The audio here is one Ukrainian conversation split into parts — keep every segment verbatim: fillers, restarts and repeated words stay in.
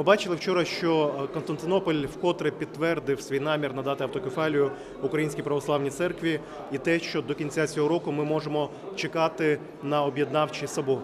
Ми бачили вчора, що Константинополь вкотре підтвердив свій намір надати автокефалію Українській Православній Церкві і те, що до кінця цього року ми можемо чекати на об'єднавчий собор.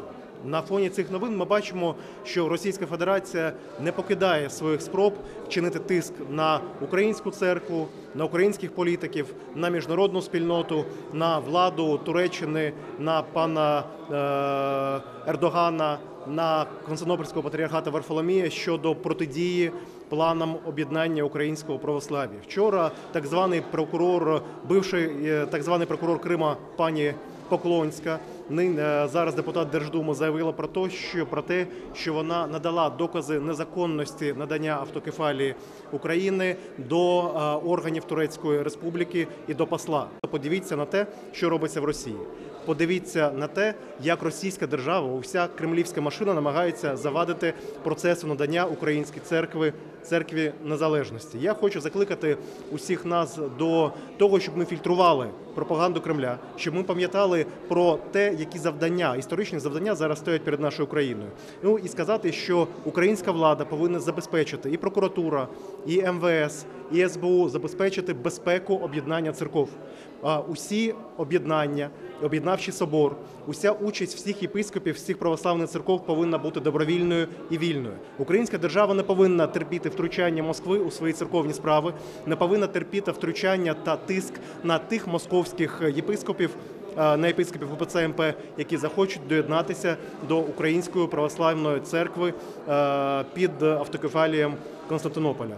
На фоні цих новин ми бачимо, що Російська Федерація не покидає своїх спроб чинити тиск на українську церкву, на українських політиків, на міжнародну спільноту, на владу Туреччини, на пана е- Ердогана, на Константинопольського патріархата Варфоломія щодо протидії планам об'єднання українського православ'я. Вчора так званий прокурор, бивший так званий прокурор Крима пані Поклонська, зараз депутат Держдуми, заявила про те, що, про те, що вона надала докази незаконності надання автокефалії України до органів Турецької Республіки і до посла. Подивіться на те, що робиться в Росії. Подивіться на те, як російська держава, уся кремлівська машина намагається завадити процесу надання українській церкви, церкві незалежності. Я хочу закликати усіх нас до того, щоб ми фільтрували пропаганду Кремля, щоб ми пам'ятали про те, які завдання, історичні завдання зараз стоять перед нашою країною. Ну і сказати, що українська влада повинна забезпечити, і прокуратура, і ем ве ес, і ес бе у забезпечити безпеку об'єднання церков. Усі об'єднання, об'єднавчий собор, уся участь всіх єпископів, всіх православних церков повинна бути добровільною і вільною. Українська держава не повинна терпіти втручання Москви у свої церковні справи, не повинна терпіти втручання та тиск на тих московських єпископів, на єпископів о пе це ем пе, які захочуть доєднатися до Української православної церкви під автокефалієм Константинополя.